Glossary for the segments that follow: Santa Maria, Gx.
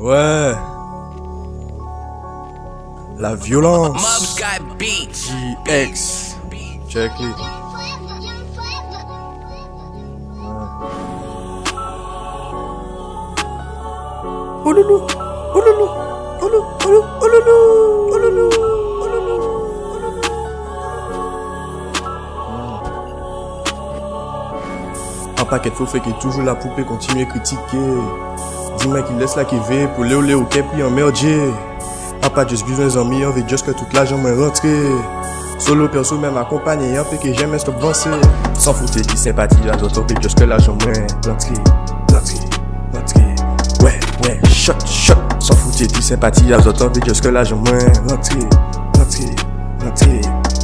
Ouais. La violence. G-X. Check it. Oh loulou, oh loulou, oh loulou, oh loulou, oh loulou, oh loulou, oh loulou, oh loulou. Un paquet de faux fait qui est toujours la poupée continue à critiquer. Dis-moi qu'il laisse la qui veille pour léo léo qui est puis emmerdier. Papa juste besoin des amis, on veut juste que toute la jambe est rentrée. Solo perso même accompagné, un peu que j'aime stop danser. Sans foutre de sympathie, la doit tomber juste que la jambe est rentrée. Ouais, ouais, shot, shot. Sans foutre de sympathie, y'a besoin de juste que la jambe est rentrée.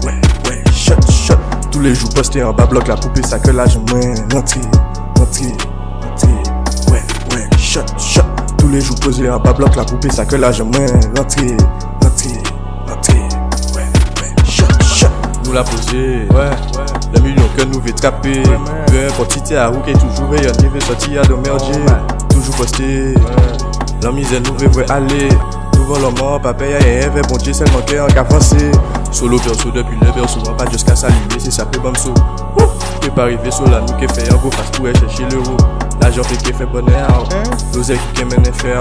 Ouais, ouais, shot, shot. Tous les jours postés en bas bloc, la poupée ça que la jambe est rentrée. Ouais, ouais, shot, shot. Tous les jours posés en bas bloc, la poupée ça que la jambe est rentrée. Ouais, ouais, shot, shot. Nous la poser, ouais. Le million que nous veut trapper. Peu importe si t'es à roue qui est toujours et on veut sortir à de merdier. Toujours posté, la misère nous veut aller. Nous volons mort, papa et rêve, bon Dieu, c'est manqué en cas français. Solo perso depuis le perso, on va jusqu'à s'allumer, c'est ça peut bamso. Peut pas arriver sur la nous qui fait un gros face tout et chercher l'euro. L'argent fait qui fait bonheur, l'oseille qui mène faire.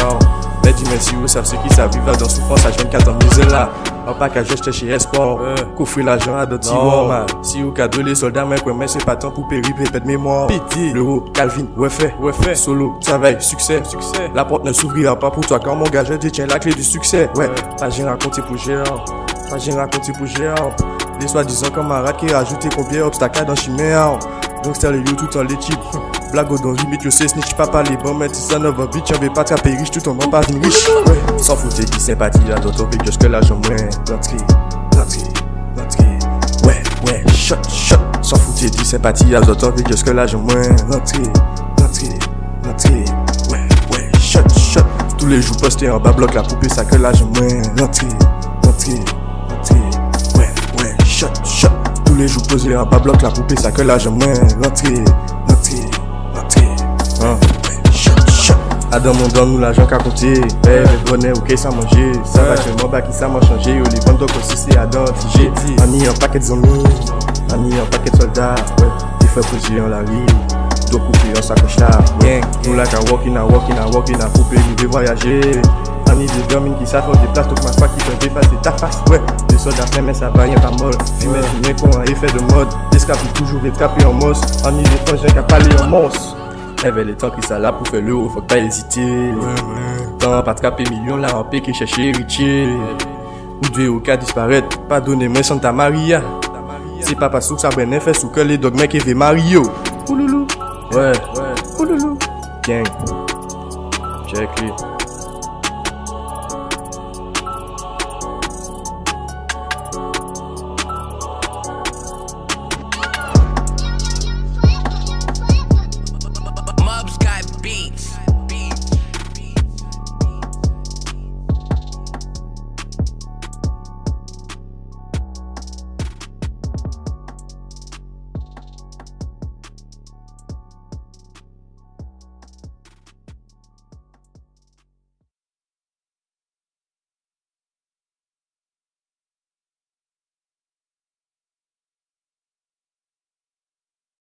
Mais dis merci aux savent ceux qui savent vivre dans souffrance à 24 ans, misère là. On pas qu'à juste chercher espoir, couvrir l'argent à d'autres tiroirs. Si au cadeau les soldats, mais c'est pas tant pour périr, répète mémoire. Pitié, l'euro, Calvin, ouais fait, solo, travail, succès. La porte ne s'ouvrira pas pour toi quand mon gars je détiens la clé du succès. Ouais, pas j'ai raconté pour gérer, les soi-disant camarades qui rajoutaient combien d'obstacles dans chimère. Donc c'est le you tout en l'équipe. Blague dans limite, je sais, snitch papa les bons, mais c'est ça, 9 bitch, j'avais pas tapé riche tout en m'en pas une riche. Sans foutre qui sympathie, la doit tomber jusque la jambe est rentrée. Ouais, ouais, shot. Sans foutre qui sympathie, la doit tomber jusque la jambe est rentrée. Ouais, ouais, shot. Tous les jours postés en bas bloc, la poupée ça que la jambe est rentrée. Ouais, ouais, shot. Tous les jours posés en bas bloc, la poupée ça que la jambe est rentrée. Adam, on donne nous l'argent qu'à compter. Les bonnets, ok, ça manger. Ça va chez moi, bah qui ça m'a changé. Yo, les bandes aussi, c'est Adam, j'ai dit. On y a un paquet de zombies, on y a un paquet de soldats. Des fois, posés en la vie. Donc, coupé, on s'accroche là. Nous là, qu'à walking, à couper, nous devons voyager. On y des gamines qui s'affrontent des places, donc ma foi qui peut dépasser ta face. Ouais, les soldats, mais ça va rien pas molle. J'imagine qu'on a un effet de mode. L'escape est toujours étrapé en mosse. On y des projets qu'à parler en mosse. Avec les temps qui ça là pour faire le haut, faut pas hésiter. Tant pas attraper millions là en paix qui cherche héritier. Ou Dieu au cas disparaître, pas donner moi Santa Maria. C'est pas parce que ça brenne fait sous que les dogmes qui fait Mario. Ouloulou, ouais, ouloulou, gang, check it.